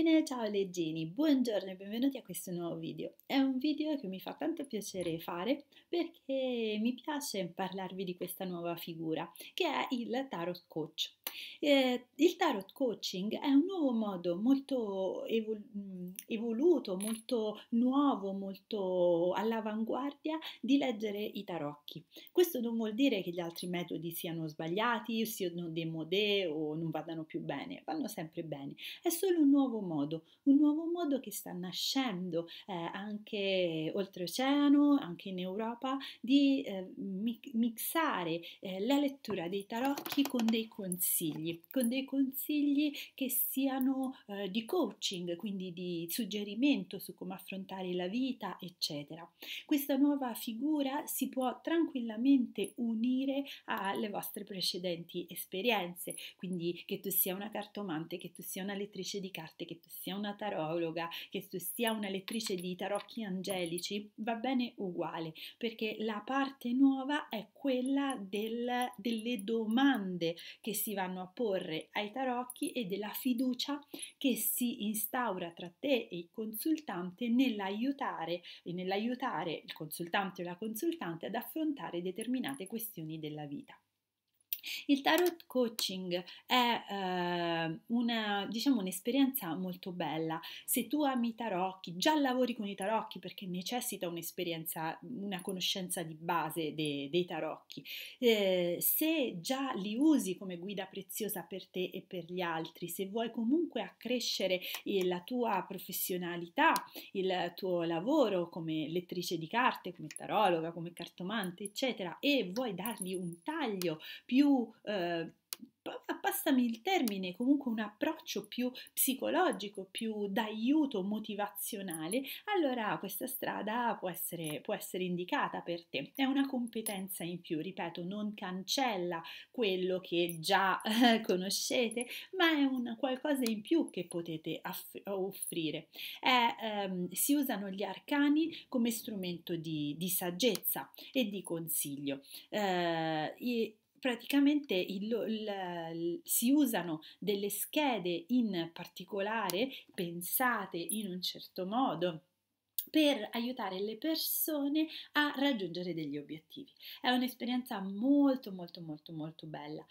Bene, ciao leggini, buongiorno e benvenuti a questo nuovo video. È un video che mi fa tanto piacere fare perché mi piace parlarvi di questa nuova figura che è il tarot coach. Il tarot coaching è un nuovo modo molto evoluto, molto nuovo, molto all'avanguardia di leggere i tarocchi. Questo non vuol dire che gli altri metodi siano sbagliati, siano demodé o non vadano più bene, vanno sempre bene. È solo un nuovo modo che sta nascendo anche oltreoceano, anche in Europa, di mixare la lettura dei tarocchi con dei consigli. Con dei consigli che siano di coaching, quindi di suggerimento su come affrontare la vita, eccetera. Questa nuova figura si può tranquillamente unire alle vostre precedenti esperienze, quindi che tu sia una cartomante, che tu sia una lettrice di carte, che tu sia una tarologa, che tu sia una lettrice di tarocchi angelici, va bene uguale, perché la parte nuova è quella delle domande che si vanno a porre ai tarocchi e della fiducia che si instaura tra te e il consultante nell'aiutare il consultante o la consultante ad affrontare determinate questioni della vita. Il tarot coaching è un'esperienza molto bella. Se tu ami i tarocchi, già lavori con i tarocchi perché necessita un'esperienza, una conoscenza di base dei tarocchi, se già li usi come guida preziosa per te e per gli altri, se vuoi comunque accrescere la tua professionalità, il tuo lavoro come lettrice di carte, come tarologa, come cartomante, eccetera, e vuoi dargli un taglio più passami il termine, comunque un approccio più psicologico, più d'aiuto motivazionale, allora questa strada può essere indicata per te. È una competenza in più, ripeto, non cancella quello che già conoscete, ma è un qualcosa in più che potete offrire. Si usano gli arcani come strumento di saggezza e di consiglio. Praticamente si usano delle schede in particolare, pensate in un certo modo, per aiutare le persone a raggiungere degli obiettivi. È un'esperienza molto molto molto molto bella.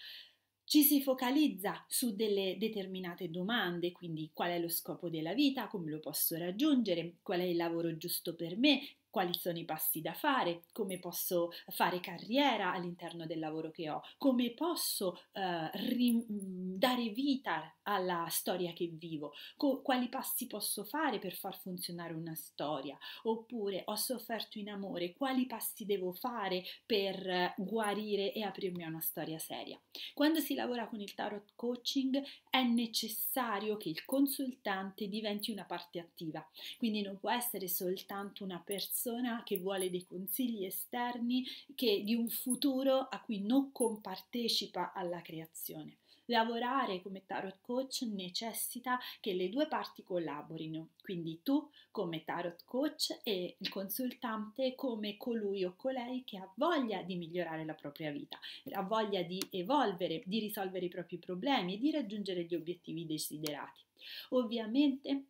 Ci si focalizza su delle determinate domande, quindi qual è lo scopo della vita, come lo posso raggiungere, qual è il lavoro giusto per me, quali sono i passi da fare, come posso fare carriera all'interno del lavoro che ho, come posso dare vita alla storia che vivo, quali passi posso fare per far funzionare una storia, oppure ho sofferto in amore, quali passi devo fare per guarire e aprirmi a una storia seria. Quando si lavora con il tarot coaching è necessario che il consultante diventi una parte attiva, quindi non può essere soltanto una persona che vuole dei consigli esterni di un futuro a cui non compartecipa alla creazione. Lavorare come tarot coach necessita che le due parti collaborino, quindi tu come tarot coach e il consultante come colui o colei che ha voglia di migliorare la propria vita, ha voglia di evolvere, di risolvere i propri problemi e di raggiungere gli obiettivi desiderati. Ovviamente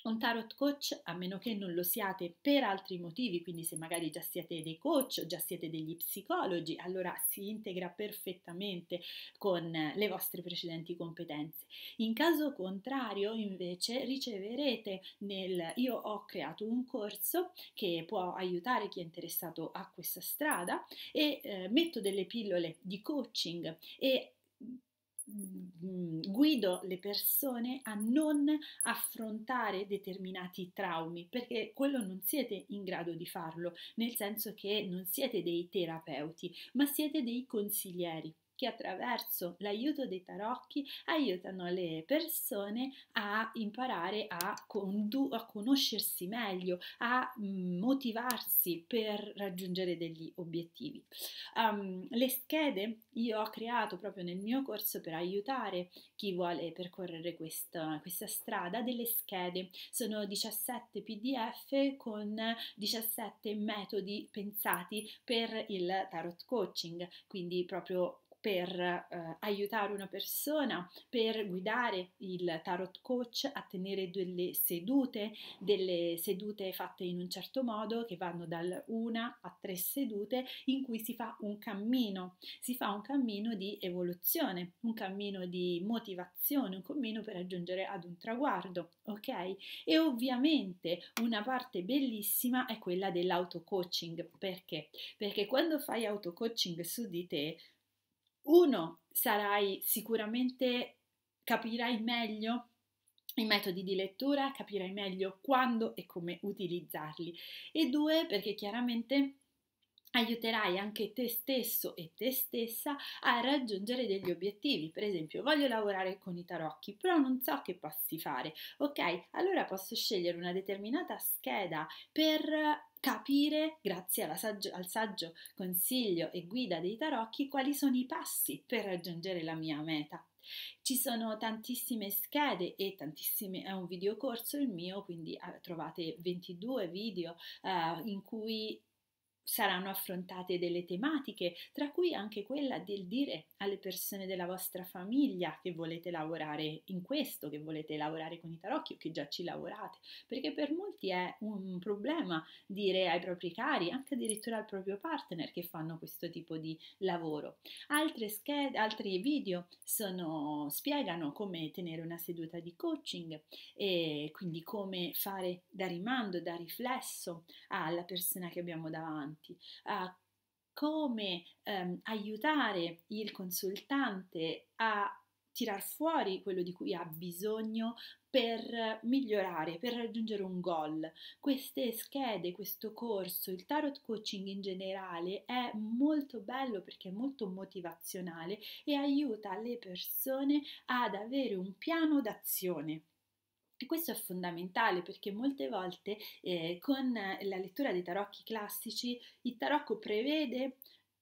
un tarot coach, a meno che non lo siate per altri motivi, quindi se magari già siete dei coach o già siete degli psicologi, allora si integra perfettamente con le vostre precedenti competenze. In caso contrario, invece, riceverete Io ho creato un corso che può aiutare chi è interessato a questa strada e metto delle pillole di coaching e guido le persone a non affrontare determinati traumi, perché quello non siete in grado di farlo, nel senso che non siete dei terapeuti, ma siete dei consiglieri che attraverso l'aiuto dei tarocchi aiutano le persone a imparare a conoscersi meglio, a motivarsi per raggiungere degli obiettivi. Le schede io ho creato proprio nel mio corso per aiutare chi vuole percorrere questa strada. Delle schede sono 17 PDF con 17 metodi pensati per il tarot coaching, quindi proprio per aiutare una persona, per guidare il tarot coach a tenere delle sedute fatte in un certo modo, che vanno dal 1 a 3 sedute, in cui si fa un cammino di evoluzione, un cammino di motivazione, un cammino per raggiungere ad un traguardo, ok? E ovviamente una parte bellissima è quella dell'auto-coaching. Perché? Perché quando fai auto-coaching su di te, uno, sarai sicuramente, capirai meglio i metodi di lettura, capirai meglio quando e come utilizzarli, e 2, perché chiaramente aiuterai anche te stesso e te stessa a raggiungere degli obiettivi. Per esempio, voglio lavorare con i tarocchi, però non so che passi fare. Ok, allora posso scegliere una determinata scheda per capire, grazie al saggio consiglio e guida dei tarocchi, quali sono i passi per raggiungere la mia meta. Ci sono tantissime schede e tantissime, è un videocorso il mio, quindi trovate 22 video in cui saranno affrontate delle tematiche, tra cui anche quella del dire alle persone della vostra famiglia che volete lavorare in questo, che volete lavorare con i tarocchi o che già ci lavorate, perché per molti è un problema dire ai propri cari, anche addirittura al proprio partner, che fanno questo tipo di lavoro. Altri video spiegano come tenere una seduta di coaching, e quindi come fare da rimando, da riflesso alla persona che abbiamo davanti, a come aiutare il consultante a tirar fuori quello di cui ha bisogno per migliorare, per raggiungere un goal. Queste schede, questo corso, il tarot coaching in generale è molto bello perché è molto motivazionale e aiuta le persone ad avere un piano d'azione. E questo è fondamentale perché molte volte con la lettura dei tarocchi classici il tarocco prevede,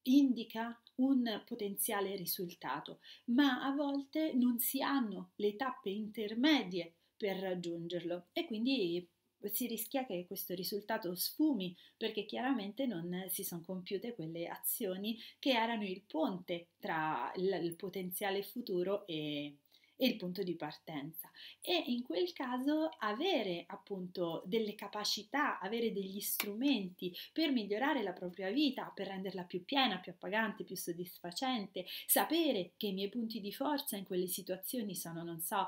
indica un potenziale risultato, ma a volte non si hanno le tappe intermedie per raggiungerlo e quindi si rischia che questo risultato sfumi, perché chiaramente non si sono compiute quelle azioni che erano il ponte tra il potenziale futuro e il punto di partenza. E in quel caso avere appunto delle capacità, avere degli strumenti per migliorare la propria vita, per renderla più piena, più appagante, più soddisfacente, sapere che i miei punti di forza in quelle situazioni sono, non so,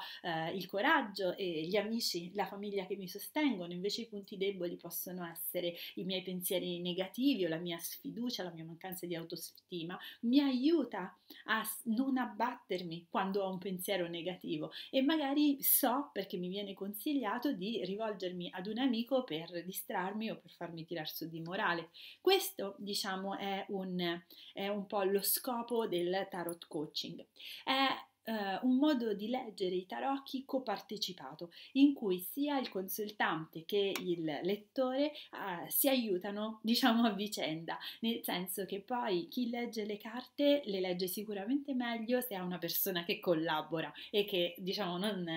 il coraggio e gli amici, la famiglia che mi sostengono, invece i punti deboli possono essere i miei pensieri negativi o la mia sfiducia, la mia mancanza di autostima, mi aiuta a non abbattermi quando ho un pensiero negativo e magari so, perché mi viene consigliato, di rivolgermi ad un amico per distrarmi o per farmi tirar su di morale. Questo, diciamo, è un po' lo scopo del tarot coaching. È un modo di leggere i tarocchi copartecipato, in cui sia il consultante che il lettore si aiutano, diciamo, a vicenda, nel senso che poi chi legge le carte le legge sicuramente meglio se ha una persona che collabora e che, diciamo, non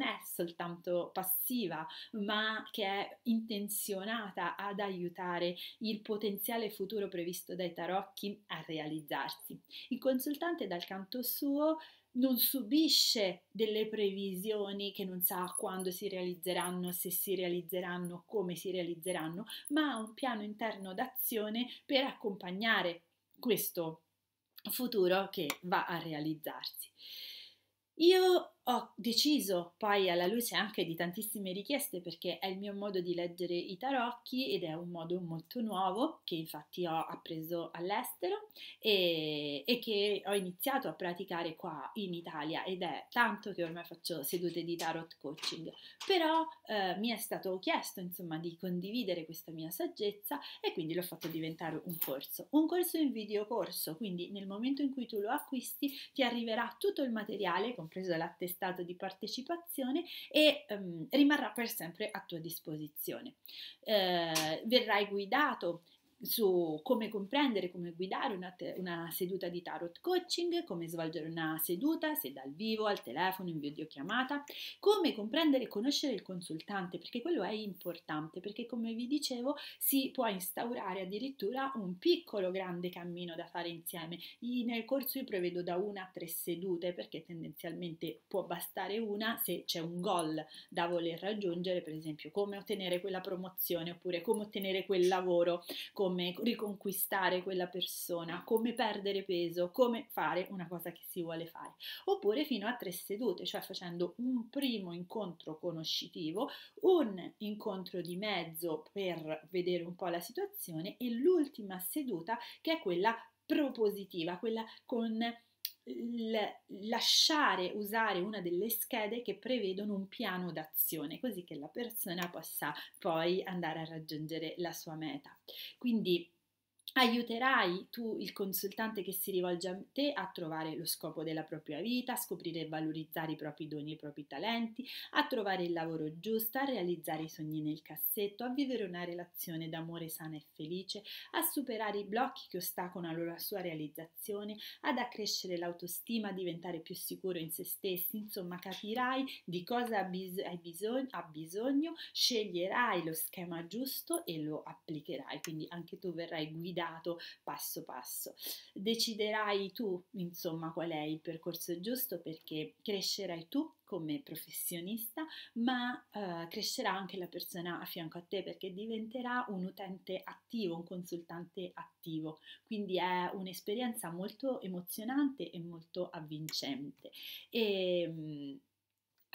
è soltanto passiva, ma che è intenzionata ad aiutare il potenziale futuro previsto dai tarocchi a realizzarsi. Il consultante, dal canto suo, non subisce delle previsioni che non sa quando si realizzeranno, se si realizzeranno, come si realizzeranno, ma ha un piano interno d'azione per accompagnare questo futuro che va a realizzarsi. Io ho deciso poi, alla luce anche di tantissime richieste, perché è il mio modo di leggere i tarocchi ed è un modo molto nuovo che infatti ho appreso all'estero e che ho iniziato a praticare qua in Italia, ed è tanto che ormai faccio sedute di tarot coaching, però mi è stato chiesto, insomma, di condividere questa mia saggezza e quindi l'ho fatto diventare un corso in videocorso, quindi nel momento in cui tu lo acquisti ti arriverà tutto il materiale, compreso l'attestato di partecipazione, e rimarrà per sempre a tua disposizione. Verrai guidato su come comprendere, come guidare una seduta di tarot coaching, come svolgere una seduta, se dal vivo, al telefono, in videochiamata, come comprendere e conoscere il consultante, perché quello è importante, perché come vi dicevo si può instaurare addirittura un piccolo grande cammino da fare insieme. Nel corso io prevedo da 1 a 3 sedute, perché tendenzialmente può bastare una se c'è un goal da voler raggiungere, per esempio come ottenere quella promozione, oppure come ottenere quel lavoro, come riconquistare quella persona, come perdere peso, come fare una cosa che si vuole fare, oppure fino a 3 sedute, cioè facendo un primo incontro conoscitivo, un incontro di mezzo per vedere un po' la situazione e l'ultima seduta che è quella propositiva, quella con lasciare usare una delle schede che prevedono un piano d'azione, così che la persona possa poi andare a raggiungere la sua meta. Quindi aiuterai tu il consultante che si rivolge a te a trovare lo scopo della propria vita, a scoprire e valorizzare i propri doni e i propri talenti, a trovare il lavoro giusto, a realizzare i sogni nel cassetto, a vivere una relazione d'amore sana e felice, a superare i blocchi che ostacolano la sua realizzazione, ad accrescere l'autostima, a diventare più sicuro in se stessi. Insomma, capirai di cosa ha bisogno, sceglierai lo schema giusto e lo applicherai, quindi anche tu verrai guidato passo passo. Deciderai tu, insomma, qual è il percorso giusto, perché crescerai tu come professionista, ma crescerà anche la persona a fianco a te, perché diventerà un utente attivo, un consultante attivo. Quindi è un'esperienza molto emozionante e molto avvincente.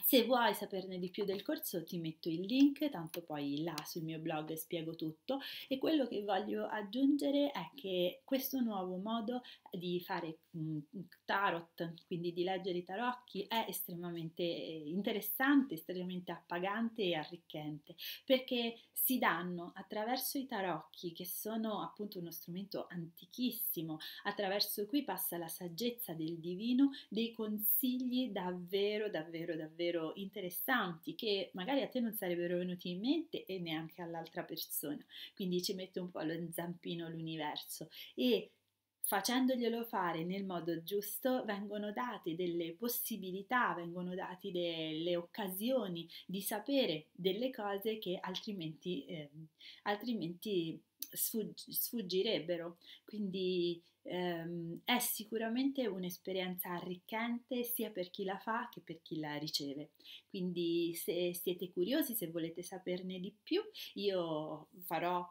Se vuoi saperne di più del corso ti metto il link, tanto poi là sul mio blog spiego tutto, e quello che voglio aggiungere è che questo nuovo modo di fare tarot, quindi di leggere i tarocchi, è estremamente interessante, estremamente appagante e arricchente, perché si danno attraverso i tarocchi, che sono appunto uno strumento antichissimo, attraverso cui passa la saggezza del divino, dei consigli davvero interessanti, che magari a te non sarebbero venuti in mente e neanche all'altra persona. Quindi ci mette un po' lo zampino l'universo, e facendoglielo fare nel modo giusto vengono date delle possibilità, vengono date delle occasioni di sapere delle cose che altrimenti sfuggirebbero. Quindi è sicuramente un'esperienza arricchente sia per chi la fa che per chi la riceve. Quindi se siete curiosi, se volete saperne di più, io farò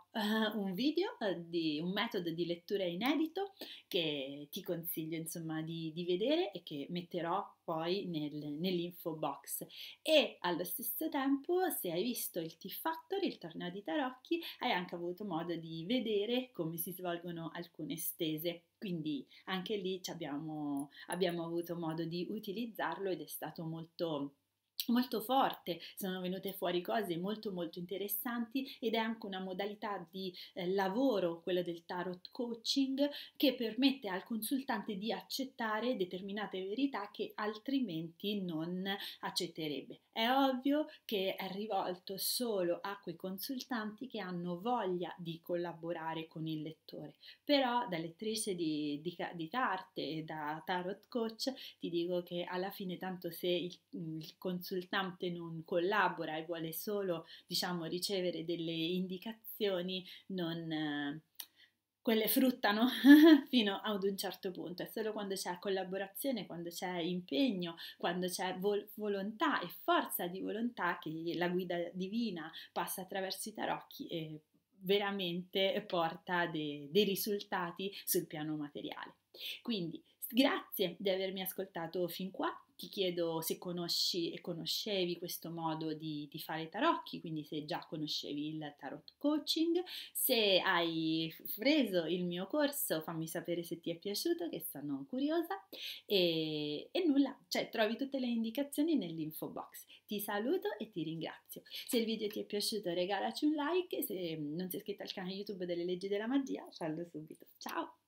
un video di un metodo di lettura inedito che ti consiglio, insomma, di vedere, e che metterò poi nell'info box. E allo stesso tempo, se hai visto il T-Factor, il torneo di tarocchi, hai anche avuto modo di vedere come si svolgono alcune stese, quindi anche lì abbiamo avuto modo di utilizzarlo ed è stato molto forte. Sono venute fuori cose molto interessanti, ed è anche una modalità di lavoro, quella del tarot coaching, che permette al consultante di accettare determinate verità che altrimenti non accetterebbe. È ovvio che è rivolto solo a quei consultanti che hanno voglia di collaborare con il lettore, però da lettrice di carte e da tarot coach ti dico che alla fine, tanto se il consultante non collabora e vuole solo, diciamo, ricevere delle indicazioni, quelle fruttano fino ad un certo punto. È solo quando c'è collaborazione, quando c'è impegno, quando c'è volontà e forza di volontà che la guida divina passa attraverso i tarocchi e veramente porta dei risultati sul piano materiale. Quindi grazie di avermi ascoltato fin qua. Ti chiedo se conoscevi questo modo di fare tarocchi, quindi se già conoscevi il tarot coaching. Se hai preso il mio corso fammi sapere se ti è piaciuto, che sono curiosa, e nulla, cioè trovi tutte le indicazioni nell'info box. Ti saluto e ti ringrazio. Se il video ti è piaciuto regalaci un like, se non sei iscritto al canale YouTube delle Leggi della Magia fallo subito. Ciao!